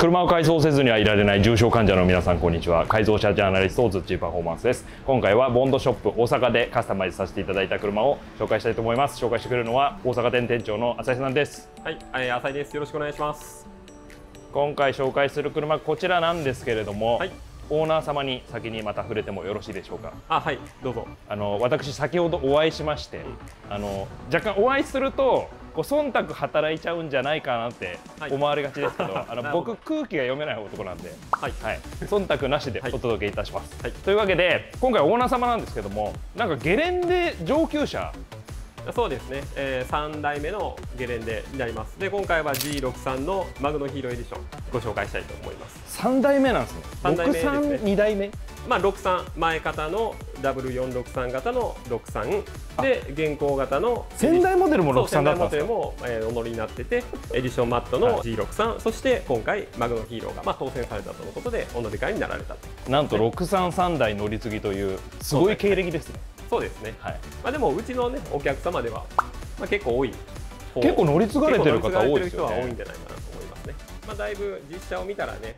車を改造せずにはいられない重症患者の皆さん、こんにちは。改造車ジャーナリストズッチーパフォーマンスです。今回はボンドショップ大阪でカスタマイズさせていただいた車を紹介したいと思います。紹介してくれるのは大阪店店長の浅井さんです。はい、浅井です。よろしくお願いします。今回紹介する車こちらなんですけれども、はい、オーナー様に先にまた触れてもよろしいでしょうか。あ、はい、どうぞ。私先ほどお会いしまして、若干お会いするとこう忖度働いちゃうんじゃないかなって思われがちですけど、はい、僕空気が読めない男なんで、はいはい、忖度なしでお届けいたします、はいはい、というわけで今回オーナー様なんですけども、なんかゲレンデ上級者。そうですね、3代目のゲレンデになります。で今回は G63 のマグノヒーローエディションご紹介したいと思います。3代目なんですね。632代目、まあ、63前型の W463 型の63で現行型の先代モデルも63だったんですか。モデルもお乗りになってて、エディションマットの G63、はい、そして今回マグノヒーローが、まあ、当選されたとのことでお乗り換えになられたと。なんと633代乗り継ぎというすごい経歴ですね。そうですね、はい、まあでもうちのねお客様では、まあ、結構多い、結構乗り継がれてる方多いですよね。多いんじゃないかなと思いますね。まあだいぶ実車を見たらね、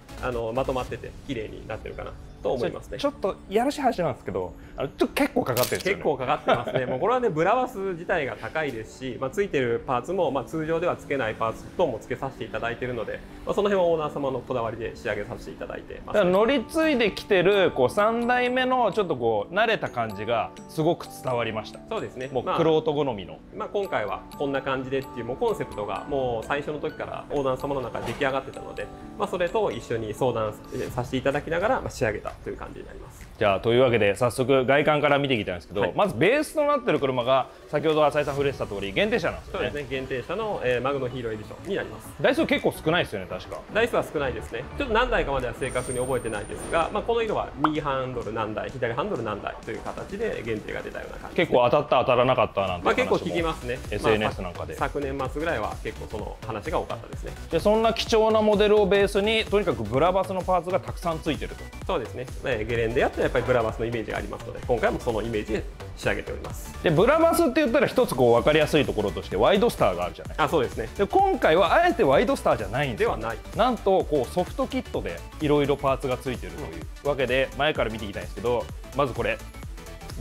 まとまってて綺麗になってるかなと思いますね。ちょっとやらしい話なんですけど、ちょっと結構かかってるんですよね。結構かかってますね。もうこれはねブラバス自体が高いですし、まあついてるパーツも、まあ通常ではつけないパーツ等もつけさせていただいているので、まあその辺はオーナー様のこだわりで仕上げさせていただいてます、ね。だから乗り継いできてるこう3代目のちょっとこう慣れた感じがすごく伝わりました。そうですね。もう玄人好みの、まあ今回はこんな感じでっていう、もうコンセプトがもう最初の時からオーナー様の中で出来上がってたので、まあそれと一緒に相談させていただきながら、まあ仕上げたという感じになります。じゃあというわけで早速外観から見ていきたいんですけど、はい、まずベースとなっている車が先ほど浅井さん触れてた通り限定車なんですよね。そうですね、限定車の、マグノヒーローエディションになります。台数結構少ないですよね。確か台数は少ないですね。ちょっと何台かまでは正確に覚えてないですが、まあ、この色は右ハンドル何台左ハンドル何台という形で限定が出たような感じ、ね、結構当たった当たらなかったなんて話も、まあ結構聞きますね、 SNS なんかで、まあ、昨年末ぐらいは結構その話が多かったですね。でそんな貴重なモデルをベースにとにかくブラバスのパーツがたくさんついてると。そうですね、ゲレンデやってやっぱりブラバスのイメージがありますので、今回もそのイメージで仕上げております。でブラバスって言ったら一つこう分かりやすいところとしてワイドスターがあるじゃない。あ、そうですね。で今回はあえてワイドスターじゃないんですよ。ではない。なんとこうソフトキットでいろいろパーツがついてるというわけで、前から見ていきたいんですけど、まずこれ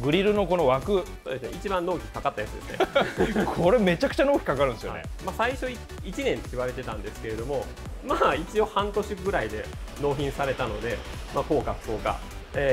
グリルのこの枠、そうですね、一番納期かかったやつですね。これめちゃくちゃ納期かかるんですよね、はい、まあ、最初1年って言われてたんですけれども、まあ一応半年ぐらいで納品されたので、まあ、効果不効果、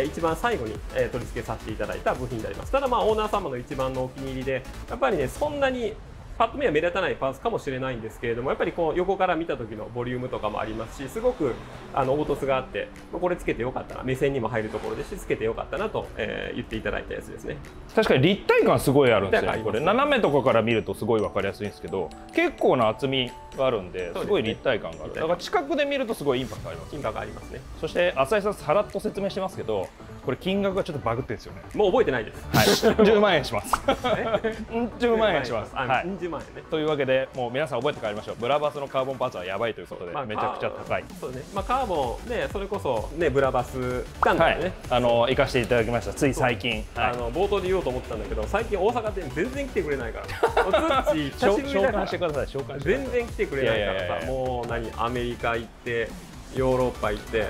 一番最後に、取り付けさせていただいた部品になります。ただまあオーナー様の一番のお気に入りで、やっぱりねそんなにパッと見は目立たないパーツかもしれないんですけれども、やっぱりこう横から見た時のボリュームとかもありますし、すごく凹凸があって、これつけてよかったな、目線にも入るところですしつけてよかったなと、言っていただいたやつですね。確かに立体感すごいあるんですよね。これ斜めとかから見るとすごい分かりやすいんですけど、結構な厚みがあるんで、すごい立体感がある。だから近くで見るとすごいインパクトあります。インパクトありますね。そして浅井さんさらっと説明してますけど、これ金額がちょっとバグってるんですよね。もう覚えてないです。はい、10万円します。10万円します。はい。ね、というわけでもう皆さん覚えて帰りましょう。ブラバスのカーボンパーツはやばいということで、まあ、めちゃくちゃ高い。そうね、まあ、カーボンね、それこそねブラバスなんだよね、はい、行かせていただきました。つい最近、はい、冒頭で言おうと思ってたんだけど、最近大阪店全然来てくれないから、ずっち久しぶりだから全然来てくれないからさ、もう何アメリカ行ってヨーロッパ行って。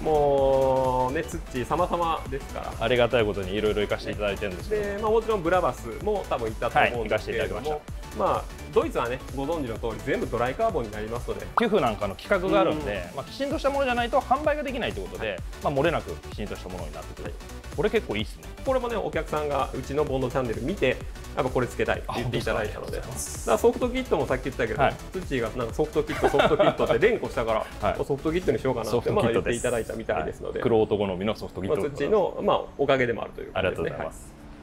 もうね、ツッチー様々ですからありがたいことにいろいろ行かせていただいてるんですけど、まあ、もちろんブラバスも多分行ったと思うんですけれども、はい、まあドイツはねご存知の通り全部ドライカーボンになりますので、寄付なんかの規格があるんで、まあ、きちんとしたものじゃないと販売ができないということで、はい、まあ、漏れなくきちんとしたものになってくる、はい、これ結構いいですね。これもねお客さんがうちのボンドチャンネル見てやっぱこれつけたいって言っていただいたので、だからソフトキットもさっき言ったけど、ツッチーがなんかソフトキットって連呼したからソフトキットにしようかなって言っていただいたみたいですので、クロート好みのソフトキットツッチーのまあおかげでもあるということですね。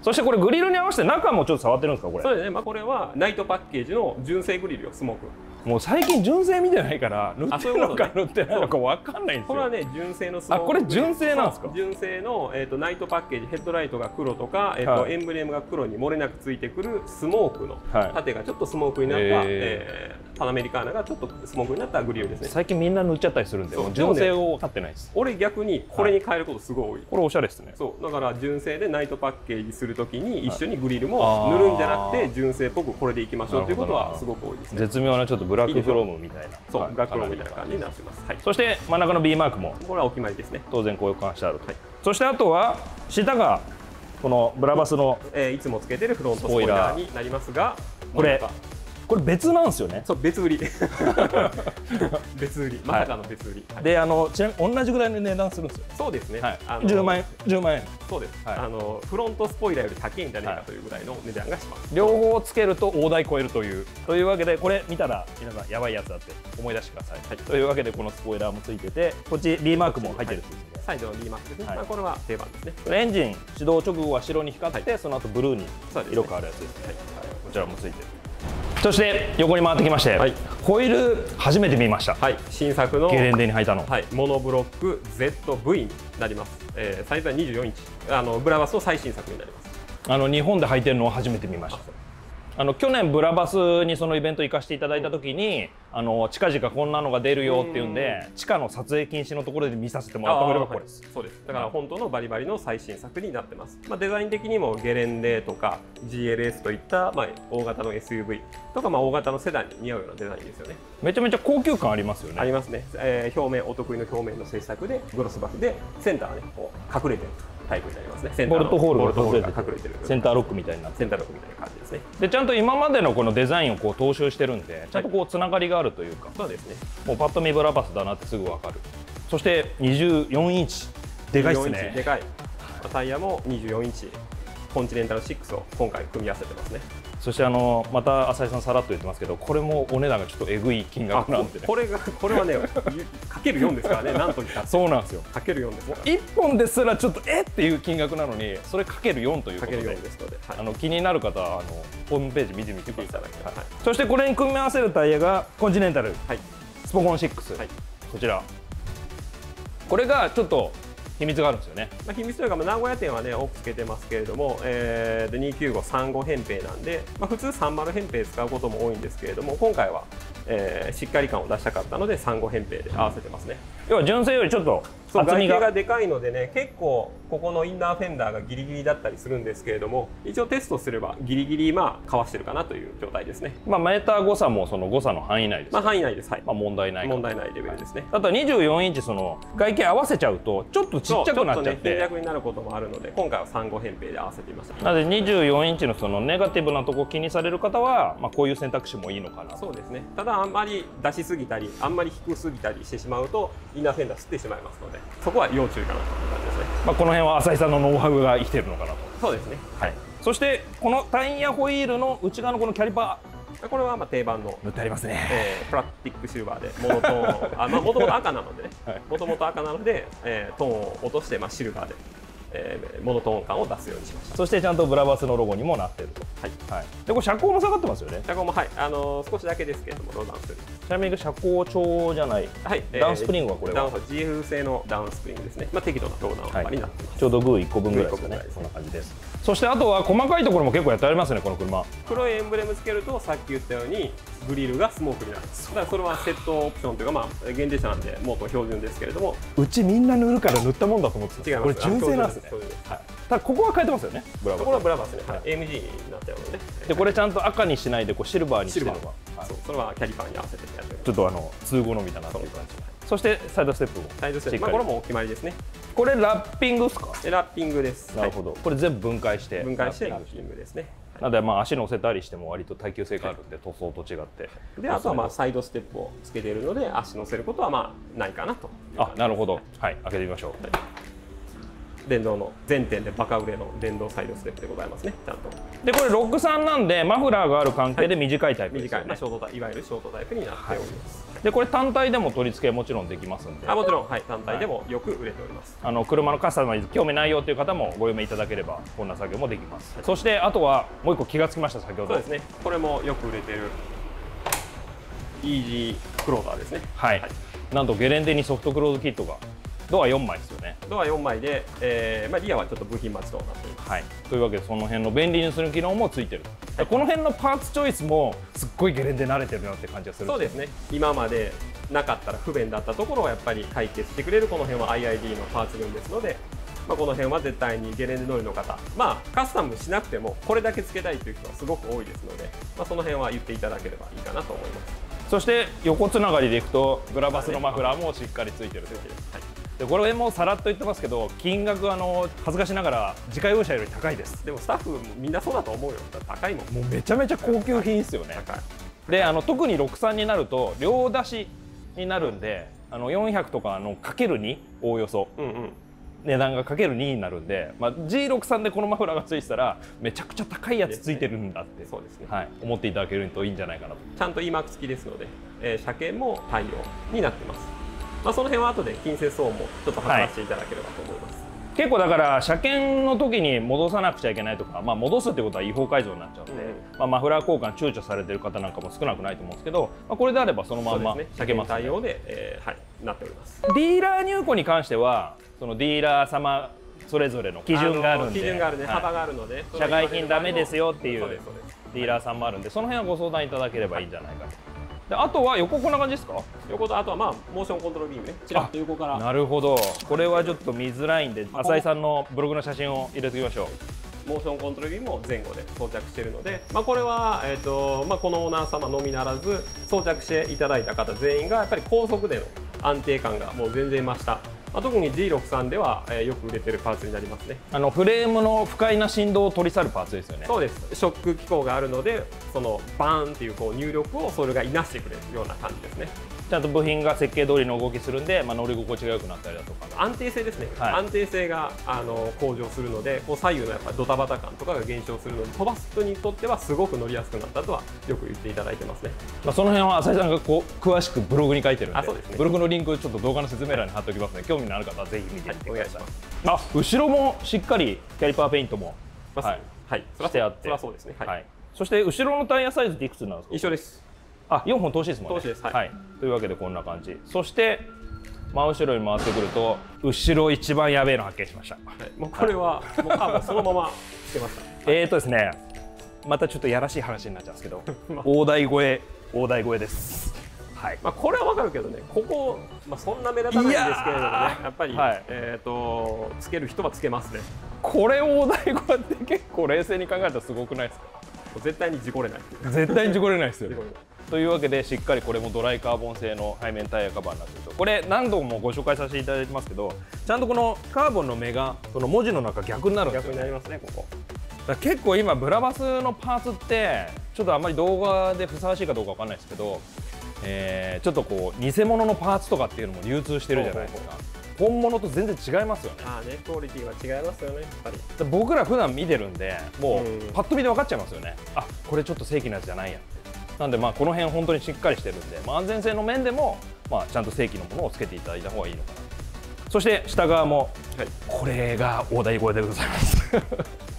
そしてこれグリルに合わせて中もちょっと触ってるんですか。これそうですね、まあ、これはナイトパッケージの純正グリルをスモーク、もう最近純正見てないから塗ってるのか塗ってないのか分かんないんですよ。これはね純正のスモーク。あ、これ純正なんですか。純正の、ナイトパッケージ、ヘッドライトが黒とか、エンブレムが黒に漏れなくついてくるスモークの、はい、縦がちょっとスモークになった、パナメリカーナがちょっとスモークになったグリルですね。最近みんな塗っちゃったりするんで、純正を買ってないです。俺逆にこれに変えることすごい多い。これおしゃれですね。そう、だから純正でナイトパッケージするときに一緒にグリルも塗るんじゃなくて、純正っぽくこれでいきましょうということはすごく多いですね。絶妙なちょっとブラッククロームみたいな、そう、ブラッククロームみたいな感じになってます。そして真ん中の B マークもこれはお決まりですね、当然交換してあると。そしてあとは下がこのブラバスのいつもつけてるフロントスポイラーになりますが、これ別なんですよね。そう、別売り別売り、まさかの別売りで、ちなみに同じぐらいの値段するんですよ。そうですね、10万円。そうです、フロントスポイラーより高いんじゃないかというぐらいの値段がします。両方つけると大台超えるというわけで、これ見たら皆さんやばいやつだって思い出してください。というわけでこのスポイラーもついてて、こっち B マークも入ってる、サイドの B マークですね。これは定番ですね。エンジン始動直後は白に光って、その後ブルーに色変わるやつですね。こちらもついてる。そして横に回ってきまして、ホイール初めて見ました。新作のゲレンデに履いたのモノブロック ZV になります。サイズは24インチ、ブラバスの最新作になります。日本で履いてるのを初めて見ました。去年ブラバスにそのイベント行かせていただいた時に、近々こんなのが出るよっていうんで、地下の撮影禁止のところで見させてもらったのがこれです。そうです。だから本当のバリバリの最新作になってます。デザイン的にもゲレンデとか GLS といった大型の SUV とか大型のセダンに似合うようなデザインですよね。めちゃめちゃ高級感ありますよね。ありますね。表面、お得意の表面の製作でグロスバフで、センターでこう隠れてるタイプになりますね。ボルトホールが隠れてる、センターロックみたいになって、センターロックみたいな感じですね。でちゃんと今までのこのデザインをこう踏襲してるんで、ちゃんとこうつながりがあるというか、そうですね。もうパッと見ブラバスだなってすぐ分かる。そして24インチ、でかいですね。でかい。タイヤも24インチ、コンチネンタル6を今回組み合わせてますね。そしてまた浅井さんさらっと言ってますけど、これもお値段がちょっとえぐい金額なんでね。これはね、×4 ですからね、なんと言ったって。そうなんですよ。×4ですから。1本ですらちょっとっていう金額なのに、それ×4ということで。×4ですので、気になる方はホームページ見てみてください。そしてこれに組み合わせるタイヤがコンチネンタル、スポコン6、こちら。これがちょっと秘密があるんですよね。秘密というか、名古屋店はね、多くつけてますけれども、29535扁平なんで、普通30扁平使うことも多いんですけれども、今回はしっかり感を出したかったので35扁平で合わせてますね。要は純正よりちょっと厚みが、外径がでかいのでね、結構ここのインナーフェンダーがギリギリだったりするんですけれども、一応テストすればギリギリかわしてるかなという状態ですね。メーター誤差もその誤差の範囲内です。範囲内です。問題ないレベルですね。あとは24インチ、その外径合わせちゃうとちょっとちっちゃくなっちゃって貧弱になることもあるので、今回は35扁平で合わせてみました。なので24インチのそのネガティブなとこ気にされる方は、こういう選択肢もいいのかな。そうですね。ただあんまり出しすぎたり、あんまり低すぎたりしてしまうとインナーフェンダー吸ってしまいますので、そこは要注意かなという感じですね。この辺は浅井さんのノウハウが生きているのかなと。そうですね。そしてこのタイヤホイールの内側のこのキャリパー。これは定番の塗ってありますね。プラスティックシルバーでもともと赤なのでね、もともと赤なのでトーンを落としてシルバーでモノトーン感を出すようにしました。そしてちゃんとブラバスのロゴにもなっていると。で、これ車高も下がってますよね。車高も少しだけですけれども、ロダンスより。ちなみに車高調じゃない、ダウンスプリングはこれは GF 製のダウンスプリングですね。適度なローダウンになっています。ちょうどグー1個分ぐらいですね。そんな感じです。そしてあとは細かいところも結構やってありますね、この車。黒いエンブレムつけると、さっき言ったようにグリルがスモークになる。だからそれはセットオプションというか、限定車なんでもっと標準ですけれども、うちみんな塗るから塗ったもんだと思ってた。違います。これ純正なんです。ただここは変えてますよね。ここはブラバスね。AMG になってるので。でこれちゃんと赤にしないでシルバーにしてるのが。それはキャリパーに合わせてやる。ちょっと通好みだなという感じ。そしてサイドステップも。サイドステップ。これもお決まりですね。これラッピングですか？ラッピングです。なるほど。これ全部分解して。分解してラッピングですね。なので足乗せたりしても割と耐久性があるんで、塗装と違って。であとはサイドステップをつけているので、足乗せることはないかなと。なるほど。はい、開けてみましょう。電動の全店でバカ売れの電動サイドステップでございますね。ちゃんとでこれ63なんでマフラーがある関係で短いタイプですよね。いわゆるショートタイプになっております。でこれ単体でも取り付けもちろんできますんで。もちろん単体でもよく売れております。車のカスタマイズ興味ないよという方もご用命いただければこんな作業もできます。そしてあとはもう一個気がつきました。先ほどそうですね、これもよく売れてるイージークローザーですね。なんとゲレンデにソフトクローズキットがドア4枚ですよね。ドア4枚で、リアはちょっと部品待ちとなっています。というわけでその辺の便利にする機能もついてる。この辺のパーツチョイスもすっごいゲレンデ慣れてるなって感じがする。そうですね。今までなかったら不便だったところをやっぱり解決してくれるこの辺は iID のパーツ群ですので、この辺は絶対にゲレンデ乗りの方、カスタムしなくてもこれだけつけたいという人はすごく多いですので、その辺は言っていただければいいかなと思います。そして横つながりでいくとグラバスのマフラーもしっかりついてるということです、はい、でこれもさらっと言ってますけど、金額は恥ずかしながら自家用車より高いです。でもスタッフもみんなそうだと思うよ。高いもん。もうめちゃめちゃ高級品ですよね。高い。で特に63になると両出しになるんで、400とかのかける2、おおよそ、うんうん、値段がかける2になるんで、まあ、G63 でこのマフラーがついてたらめちゃくちゃ高いやつついてるんだって思っていただけるといいんじゃないかなと。ちゃんと E マーク付きですので、車検も対応になってます。まあ、その辺は後で金銭相応もちょっと話していただければと思います、はい。結構だから車検の時に戻さなくちゃいけないとか、まあ、戻すってことは違法改造になっちゃうので、うん、まあマフラー交換躊躇されてる方なんかも少なくないと思うんですけど、まあ、これであればそのまま車検対応で、なっております。ディーラー入庫に関してはそのディーラー様それぞれの基準があるんで、基準があるね、幅があるので社外品ダメですよっていうディーラーさんもあるんで、その辺はご相談いただければいいんじゃないかと。であとは横こんな感じですか。横とあとはまあモーションコントロールビームね、ちらっと横から。なるほど。これはちょっと見づらいんで浅井さんのブログの写真を入れておきましょう。モーションコントロールビームを前後で装着しているので、まあ、これは、このオーナー様のみならず装着していただいた方全員がやっぱり高速での安定感がもう全然増した。まあ、特に G63 では、よく売れてるパーツになりますね。フレームの不快な振動を取り去るパーツですよね。そうです。ショック機構があるのでそのバーンっていうこう入力をそれがいなしてくれるような感じですね。ちゃんと部品が設計通りの動きするんで、まあ、乗り心地が良くなったりだとか安定性ですね、はい、安定性が向上するのでこう左右のやっぱドタバタ感とかが減少するので飛ばす人にとってはすごく乗りやすくなったとはよく言っていただいてますね。まあその辺は浅井さんがこう詳しくブログに書いてるん で、 そうです、ね、ブログのリンクちょっと動画の説明欄に貼っておきますので、興味のある方はぜひ見てみてください。あ、後ろもしっかりキャリパーペイントもしてあって、そして後ろのタイヤサイズっていくつなんですか。一緒です。あ、4本通しですもんね。通しです、はい、はい。というわけでこんな感じ。そして真後ろに回ってくると後ろ一番やべえの発見しました。もうこれはもうカーブそのままつけました。ですね、またちょっとやらしい話になっちゃうんですけど、大台越え、大台越えです。はい。まあこれはわかるけどね、ここまあそんな目立たないんですけれどもね、やっぱり、はい、つける人はつけますね。これ大台越えって結構冷静に考えたらすごくないですか。絶対に事故れない。絶対に事故れないですよ。というわけでしっかりこれもドライカーボン製の背面タイヤカバーになっていると。これ何度もご紹介させていただいてますけど、ちゃんとこのカーボンの目がその文字の中逆になるんですよ、ね、逆になりますね。ここだから結構今ブラバスのパーツってちょっとあんまり動画でふさわしいかどうかわかんないですけど、ちょっとこう偽物のパーツとかっていうのも流通してるじゃないですか。本物と全然違いますよね。ああね、クオリティは違いますよね、やっぱり。僕ら普段見てるんでもうパッと見で分かっちゃいますよね、あこれちょっと正規なやつじゃないやって。なんでまあこの辺本当にしっかりしてるんで、まあ、安全性の面でもまあちゃんと正規のものをつけていただいた方がいいのかな。そして下側も、はい、これが大台越えでございます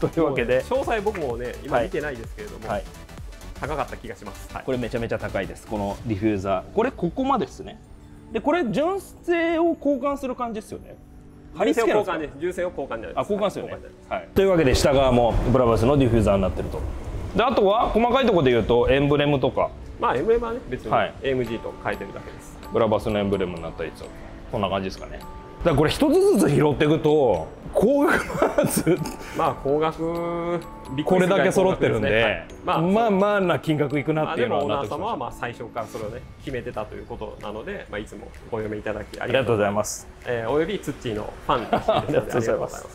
というわけで、ね、詳細僕もね今見てないですけれども、はい、高かった気がします、はい、これめちゃめちゃ高いです。このディフューザー、これここまでですね。でこれ純正を交換する感じですよね。純正を交換です。純正を交換になります。あ、交換ですよね、はい、というわけで下側もブラバスのディフューザーになってると。であとは細かいところで言うとエンブレムとか、まあエンブレムはね別に AMG と変えてるだけです、はい、ブラバスのエンブレムになったりとかこんな感じですかね。だからこれ一つずつ拾っていくと高額パーツまあ高額これだけ揃ってるんで、はい、まあな金額いくなっていうのはなってきました。オーナー様はまあ最初からそれをね決めてたということなので、まあ、いつもお読みいただきありがとうございます、およびツッチーのファンですありがとうございます。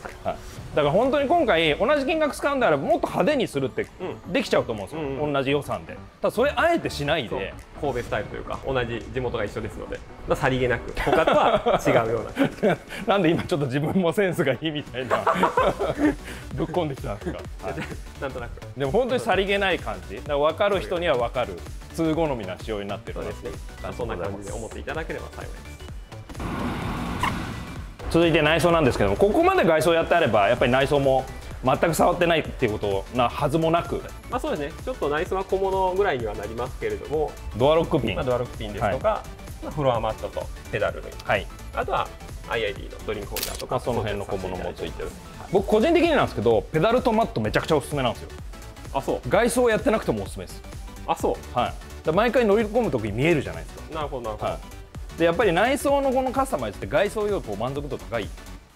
だから本当に今回同じ金額使うんであればもっと派手にするってできちゃうと思うんですよ、同じ予算で。ただそれあえてしないで神戸スタイルというか同じ地元が一緒ですので、まあ、さりげなく他とは違うようななんで今ちょっと自分もセンスがいいみたいなぶっこんできたんですかなんとなく。でも本当にさりげない感じ、だから分かる人には分かる通好みな仕様になってるので、そんな感じで思っていただければ幸いです。続いて内装なんですけども、ここまで外装やってあればやっぱり内装も全く触ってないっていうことなはずもなく、まあそうですね、ちょっと内装は小物ぐらいにはなりますけれども、ドアロックピン、ドアロックピンですとか、はい、まあフロアマットとペダル類、はい、あとは iID のドリンクホルダーとか、その辺の小物もついてる。僕個人的になんですけどペダルとマットめちゃくちゃおすすめなんですよ。あ、そう。外装やってなくてもおすすめです。あ、そう。はい、毎回乗り込む時に見えるじゃないですか。なるほどなるほど、はい。でやっぱり内装のこのカスタマイズって外装より満足度高い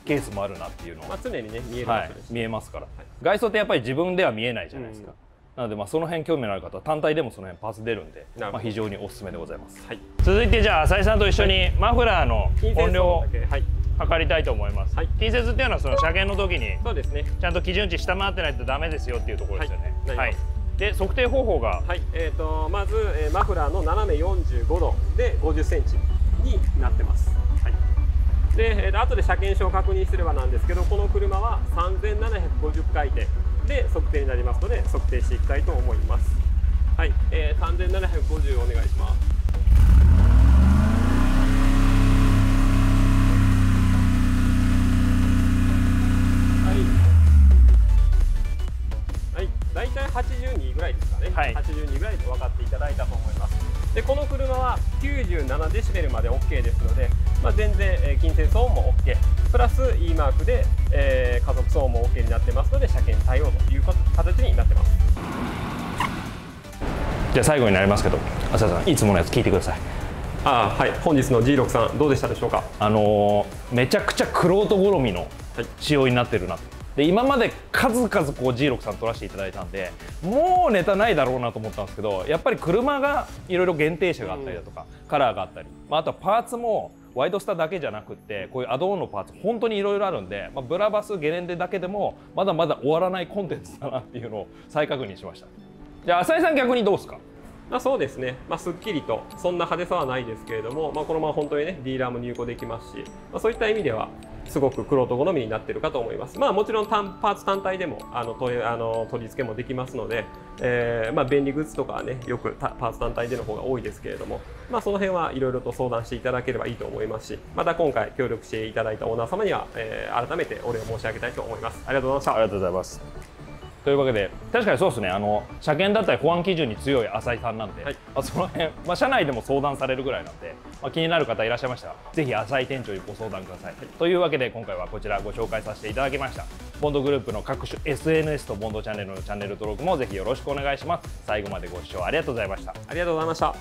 ケースもあるなっていうのは、まあ常にね見える、はい、見えますから、はい、外装ってやっぱり自分では見えないじゃないですか、うん、なので、まあその辺興味のある方は単体でもその辺パーツ出るんで、まあ非常におすすめでございます。はい、続いてじゃあ浅井さんと一緒にマフラーの音量を測りたいと思います。近接っていうのはその車検の時にちゃんと基準値下回ってないとダメですよっていうところですよね。はい。はい、で測定方法が、はい、まずマフラーの斜め45度で50センチになってます。はい。で後で車検証を確認すればなんですけど、この車は3750回転。で測定になりますので測定していきたいと思います。はい、3750お願いします。はい、だいたい82ぐらいですかね。はい、82ぐらいで分かっていただいたと思います。でこの車は97デシベルまで OK ですので、まあ、全然近接騒音も OK、プラス E マークで、加速騒音も OK になってますので、車検対応という形になってます。じゃあ最後になりますけど、浅田さんいつものやつ聞いてください。ああ、はい、本日の G63 どうでしたでしょうか。めちゃくちゃ玄人好みの仕様になってるなと。で今まで数々こう G63 撮らせていただいたんで、もうネタないだろうなと思ったんですけど、やっぱり車がいろいろ限定車があったりだとか、カラーがあったり、まあ、あとはパーツもワイドスターだけじゃなくて、こういうアドオンのパーツ本当にいろいろあるんで、まあ、ブラバスゲレンデだけでもまだまだ終わらないコンテンツだなっていうのを再確認しました。じゃあ浅井さん逆にどうですか。まあそうですね、まあ、すっきりとそんな派手さはないですけれども、まあ、このまま本当にねディーラーも入庫できますし、まあ、そういった意味ではすごく玄人好みになってるかと思います。まあ、もちろんパーツ単体でも取り付けもできますので、まあ便利グッズとかはねよくパーツ単体での方が多いですけれども、まあ、その辺はいろいろと相談していただければいいと思いますし、また今回協力していただいたオーナー様には、改めてお礼を申し上げたいと思います。ありがとうございました。ありがとうございます。というわけで確かにそうですね、車検だったり保安基準に強い浅井さんなんで、はい、まあその辺、まあ、車内でも相談されるぐらいなんで、まあ、気になる方いらっしゃいましたらぜひ浅井店長にご相談ください。はい、というわけで今回はこちらご紹介させていただきました。ボンドグループの各種 SNS とボンドチャンネルのチャンネル登録もぜひよろしくお願いします。最後までご視聴ありがとうございました。ありがとうございました。